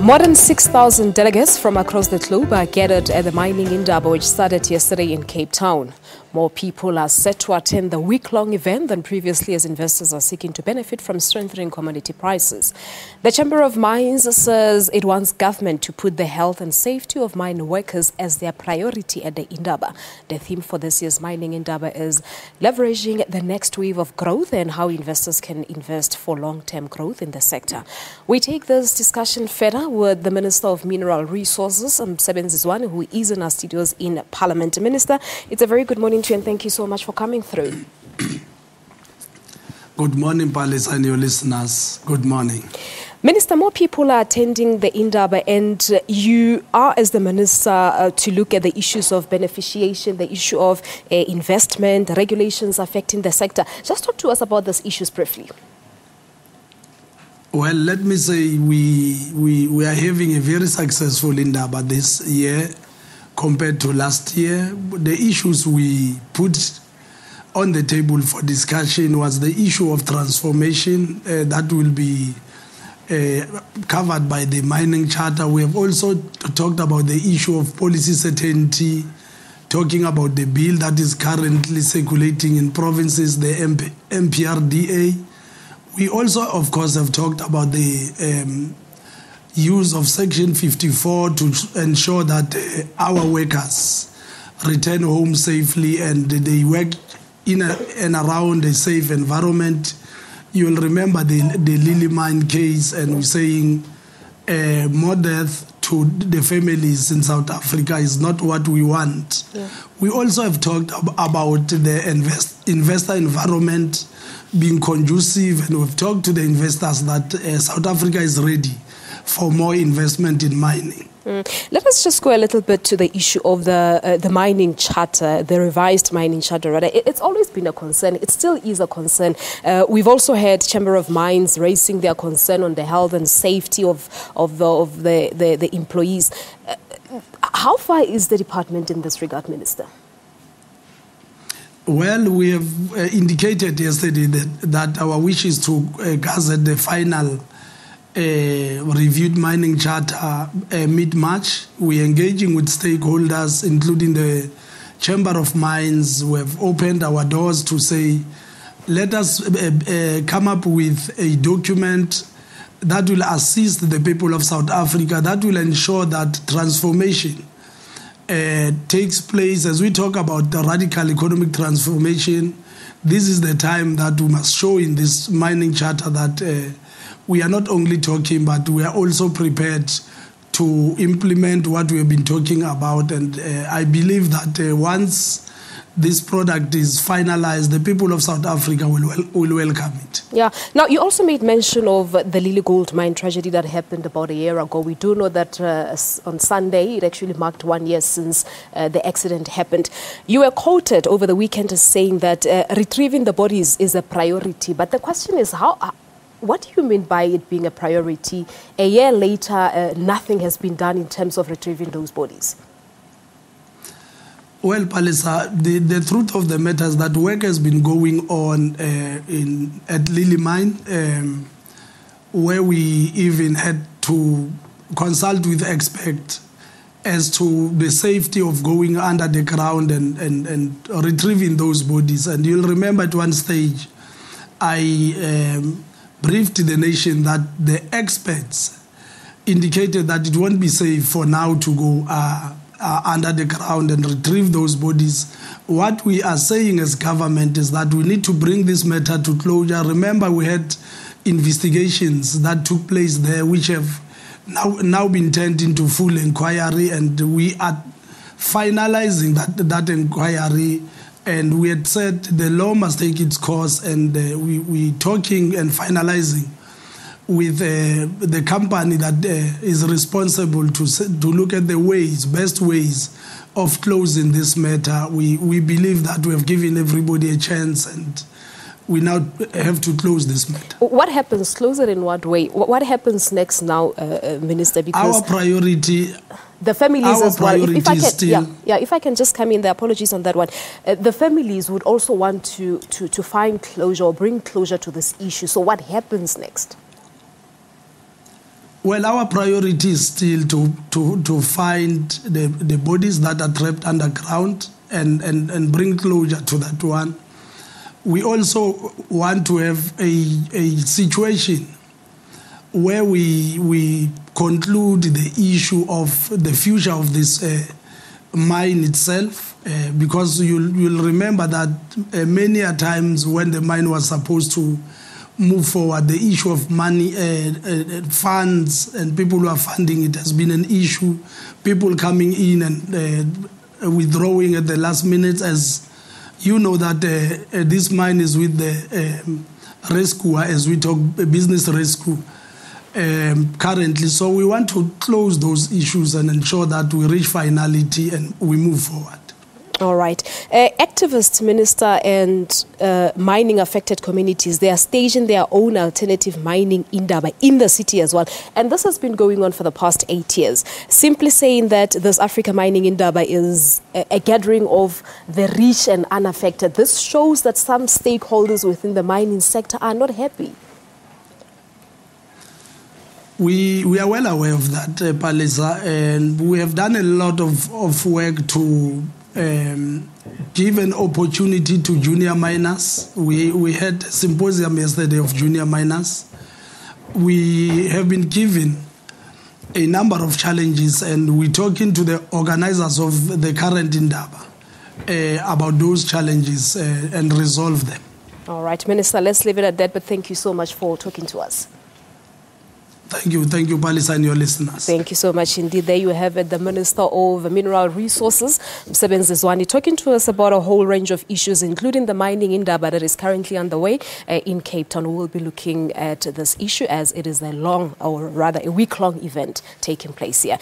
More than 6,000 delegates from across the globe are gathered at the Mining Indaba, which started yesterday in Cape Town. More people are set to attend the week-long event than previously, as investors are seeking to benefit from strengthening commodity prices. The Chamber of Mines says it wants government to put the health and safety of mine workers as their priority at the Indaba. The theme for this year's Mining Indaba is leveraging the next wave of growth and how investors can invest for long-term growth in the sector. We take this discussion further with the Minister of Mineral Resources, Mosebenzi Zwane, who is in our studios in Parliament. Minister, it's a very good morning to you and thank you so much for coming through. Good morning, Palesa, and your listeners. Good morning. Minister, more people are attending the Indaba, and you are, as the Minister, to look at the issues of beneficiation, the issue of investment, the regulations affecting the sector. Just talk to us about these issues briefly. Well, let me say we are having a very successful Indaba this year compared to last year. The issues we put on the table for discussion was the issue of transformation that will be covered by the mining charter. We have also talked about the issue of policy certainty, talking about the bill that is currently circulating in provinces, the MPRDA. We also, of course, have talked about the use of Section 54 to ensure that our workers return home safely and they work in and around a safe environment. You'll remember the Lily Mine case, and we're saying more death to the families in South Africa is not what we want. Yeah. We also have talked about the investor environment being conducive, and we've talked to the investors that South Africa is ready for more investment in mining. Let us just go a little bit to the issue of the mining charter, the revised mining charter. Rather, it's always been a concern. It still is a concern. We've also had Chamber of Mines raising their concern on the health and safety of the employees. How far is the department in this regard, Minister? Well, we have indicated yesterday that our wish is to gazette the final reviewed mining charter mid-March. We are engaging with stakeholders, including the Chamber of Mines. We have opened our doors to say, let us come up with a document that will assist the people of South Africa, that will ensure that transformation takes place. As we talk about the radical economic transformation, this is the time that we must show in this mining charter that we are not only talking, but we are also prepared to implement what we have been talking about. And I believe that once this product is finalized, the people of South Africa will welcome it. Yeah. Now, you also made mention of the Lily Gold Mine tragedy that happened about a year ago. We do know that on Sunday, it actually marked 1 year since the accident happened. You were quoted over the weekend as saying that retrieving the bodies is a priority. But the question is, what do you mean by it being a priority? A year later, nothing has been done in terms of retrieving those bodies. Well, Palesa, the truth of the matter is that work has been going on at Lily Mine, where we even had to consult with experts as to the safety of going under the ground and retrieving those bodies. And you'll remember at one stage, I briefed the nation that the experts indicated that it won't be safe for now to go under the ground and retrieve those bodies. What we are saying as government is that we need to bring this matter to closure. Remember, we had investigations that took place there, which have now been turned into full inquiry, and we are finalizing that inquiry. And we had said the law must take its course, and we're talking and finalizing with the company that is responsible to look at the best ways of closing this matter. We believe that we have given everybody a chance, and we now have to close this matter. What happens? Close it in what way? What happens next now, Minister? Because our priority... The families as well. If I can, if I can just come in there, apologies on that one. The families would also want to find closure or bring closure to this issue. So what happens next? Well, our priority is still to find the bodies that are trapped underground and bring closure to that one. We also want to have a situation where we conclude the issue of the future of this mine itself, because you'll remember that many a times when the mine was supposed to move forward, the issue of money, funds, and people who are funding it has been an issue. People coming in and withdrawing at the last minute, as you know that this mine is with the rescue, as we talk, business rescue currently. So we want to close those issues and ensure that we reach finality and we move forward. All right. Activists, Minister, and mining-affected communities, they are staging their own alternative mining Indaba in the city as well. And this has been going on for the past 8 years. Simply saying that this Africa Mining Indaba is a gathering of the rich and unaffected. This shows that some stakeholders within the mining sector are not happy. We are well aware of that, Palesa, and we have done a lot of work to give an opportunity to junior miners. We had a symposium yesterday of junior miners. We have been given a number of challenges, and we're talking to the organizers of the current Indaba about those challenges and resolve them. All right, Minister, let's leave it at that, but thank you so much for talking to us. Thank you, Palesa, and your listeners. Thank you so much indeed. There you have it, the Minister of Mineral Resources, Mosebenzi Zwane, talking to us about a whole range of issues, including the mining Indaba that is currently underway in Cape Town. We will be looking at this issue as it is a week-long event taking place here.